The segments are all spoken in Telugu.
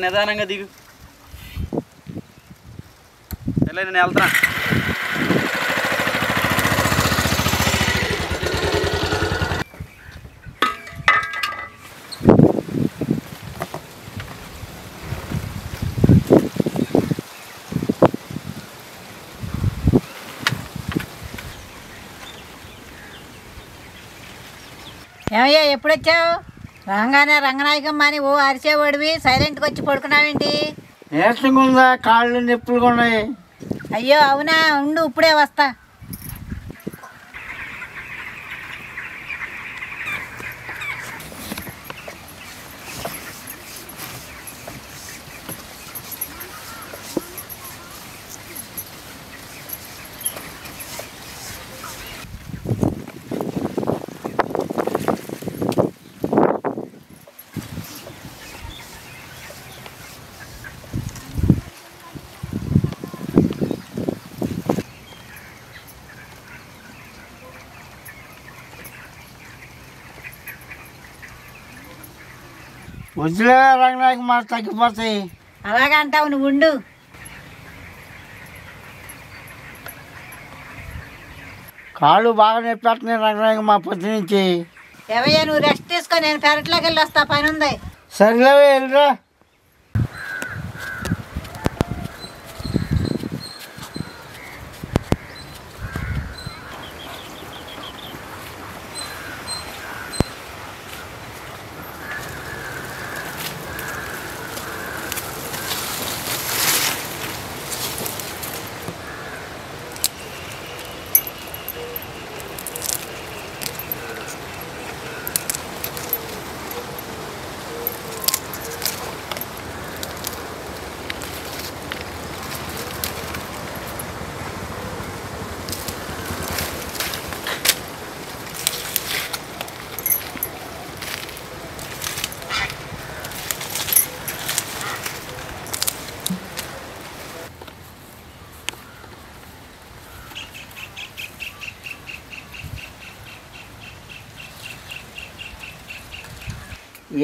నిదానంగా దిగు. సరే నేను వెళ్తాను. ఏమయ్యా ఎప్పుడొచ్చావు? రాగానే రంగనాయకమ్మ అని ఓ అరిచేవాడివి, సైలెంట్గా వచ్చి పడుకున్నావేంటి? నీరసంగా ఉందా, కాళ్ళు నొప్పులుగా ఉన్నాయి. అయ్యో అవునా, ఉండు ఇప్పుడే వస్తా. వద్దులే రంగనాయకు, మాట తగ్గిపోతాయి. అలాగంటావు నువ్వు, ఉండు. కాళ్ళు బాగా నొప్పేస్తున్నాయి రంగనాయకు మా పొద్దు నుంచి. ఎవయ్యా నువ్వు రెస్ట్ తీసుకో, నేను పెరట్లోకి వెళ్ళి వస్తా, పని ఉంది. సరేలేవే వెళ్ళరా.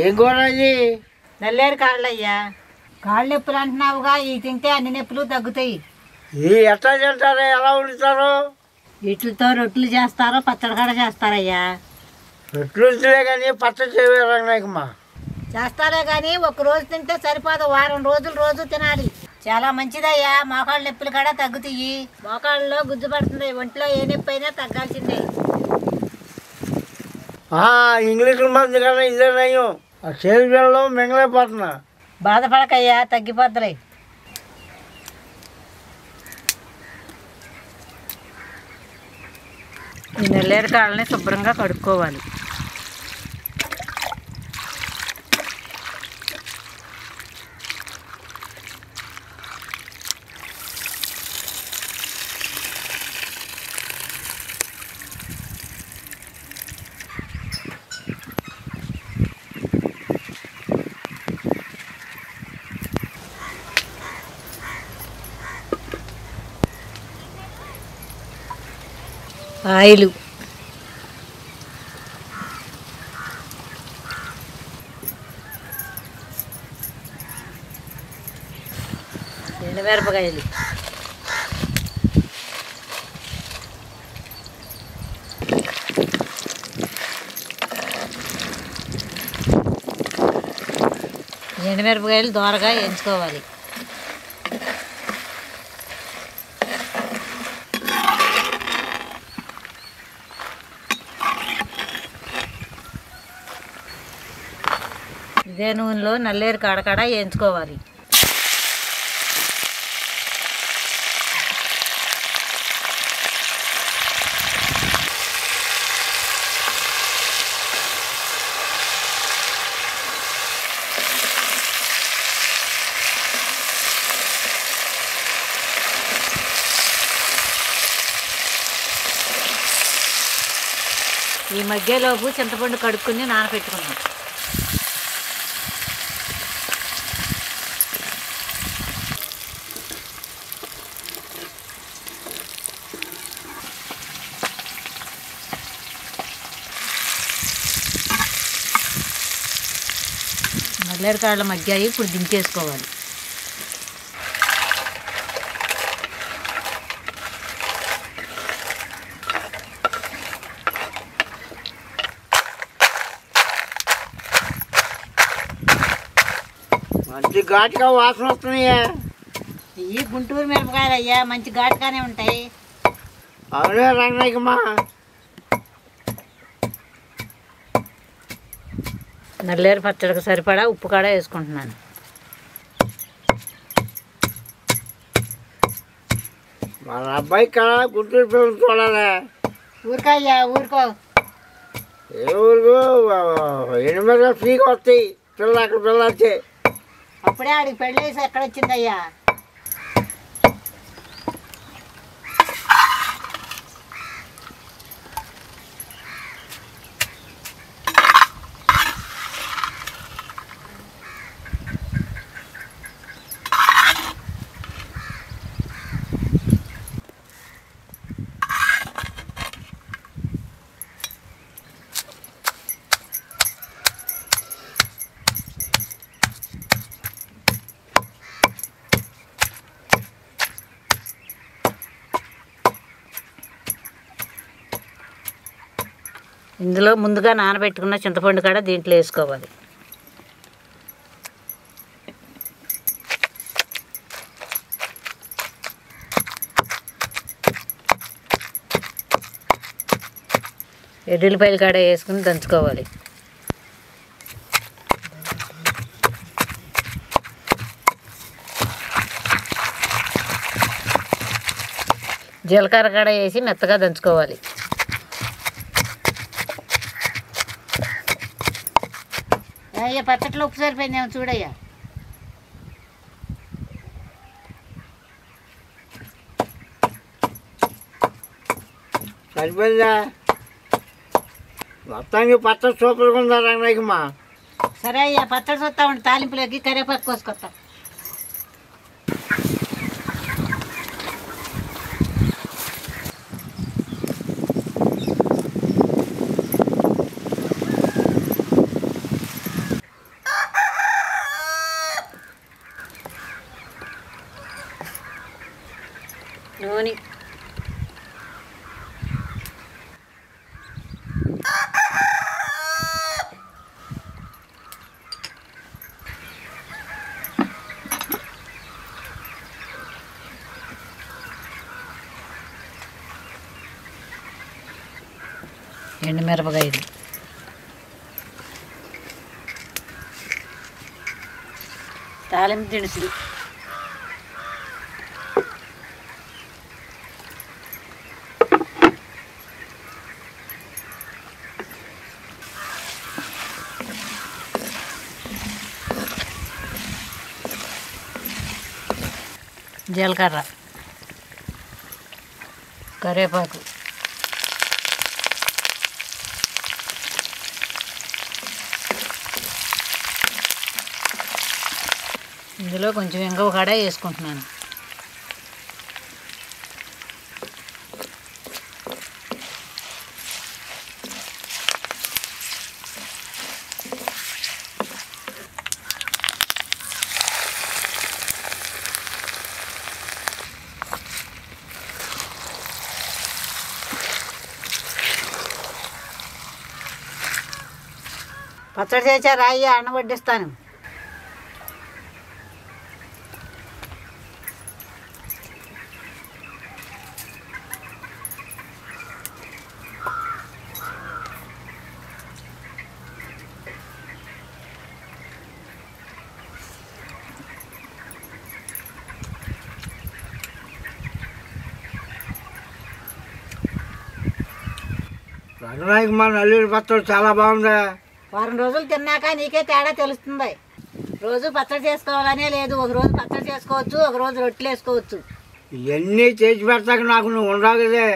ఏం కూడా నల్లేరు కాళ్ళు అయ్యా. కాళ్ళు నొప్పులు అంటున్నావుగా, ఇవి తింటే అన్ని నొప్పులు తగ్గుతాయి. ఇవి ఎట్లా తింటారు, ఎలా వండుతారు? వీటితో రొట్టెలు చేస్తారు, పచ్చడి కూడా చేస్తారయ్యా. రొట్టెలు ఉంటే కానీ పచ్చడి చేయలేకమ్మా చేస్తారే కానీ ఒక రోజు తింటే సరిపోదు, వారం రోజులు రోజు తినాలి. చాలా మంచిదయ్యా, మోకాళ్ళ నొప్పులు కూడా తగ్గుతాయి. మోకాళ్ళలో గుజ్జు పడుతుంది, ఒంట్లో ఏ నొప్పి అయినా తగ్గాల్సిందే. ఇంగ్లీష్ మంది కదా ఇదే నయం, ఆ చేతి బిళ్ళలో మింగలేకపోతున్నా. బాధపడకయ్యా, తగ్గిపోతులే. ఈ నల్లేరు కాళ్ళని శుభ్రంగా కడుక్కోవాలి. ఆయిలు, ఎండుమిరపకాయలు, ఎండుమిరపకాయలు దోరగా ఎంచుకోవాలి. ఇదే నూనెలో నల్లేరు కాడకాడ వేయించుకోవాలి. ఈ మధ్యలోపు చింతపండు కడుక్కుని నానబెట్టుకున్నాం. మల్లెకాయల మధ్య ఇప్పుడు దించేసుకోవాలి. మంచి ఘాటుగా వాసన వస్తున్నాయా? ఈ గుంటూరు మిరపకాయలు అయ్యా, మంచి ఘాటుగానే ఉంటాయి. అవునే రంగయ్యమ్మా, నల్లేరు పచ్చడికి సరిపడా ఉప్పు కూడా వేసుకుంటున్నాను. మా అబ్బాయి కదా గుంటూరు పిల్లలు చూడాలి. ఊరికయ్యా, ఊరుకో. ఏ ఊరుకు? ఎనిమిది ఫ్రీగా వస్తాయి పిల్లలు, అక్కడ పిల్లలు వచ్చే అప్పుడే ఆడికి పెళ్ళి వేసి ఎక్కడ వచ్చిందయ్యా. ఇందులో ముందుగా నానబెట్టుకున్న చింతపండు కూడా దీంట్లో వేసుకోవాలి. ఎల్లుల్లిపాయలు కూడా వేసుకుని దంచుకోవాలి. జీలకర్ర కూడా వేసి మెత్తగా దంచుకోవాలి. అయ్యా, పచ్చట్లో ఉప్పు సరిపోయిందేమో చూడయ్యా. సరిపోయిందా? మొత్తానికి పచ్చడి సూపర్గా ఉందా రంగయ్యమ్మా? సరే అయ్యా, పచ్చడి చూస్తామండి. తాలింపులోకి కరివేపాకు కోసుకొస్తాం. నూనె ఎండుమిరపకాయలు తాలింపు దినుసులు జీలకర్ర కరివేపాకు ఇందులో కొంచెం ఇంగవ కూడా వేసుకుంటున్నాను. పచ్చడి చేసా రాయ్యా, అన్నం వడ్డిస్తాను. రంగనాయకు మా నల్లేరు పచ్చడి చాలా బాగుందా? వారం రోజులు తిన్నాక నీకే తేడా తెలుస్తుంది. రోజు పచ్చడి చేసుకోవాలనే లేదు, ఒకరోజు పచ్చడి చేసుకోవచ్చు, ఒకరోజు రొట్టెలు వేసుకోవచ్చు. ఇవన్నీ చేసి పెడతాక నాకు నువ్వు ఉండవు కదే,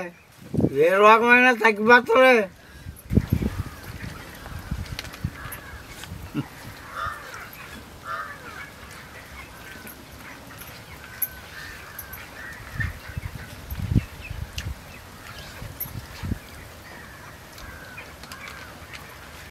ఏ రోగమైనా తగ్గిపోతుంది.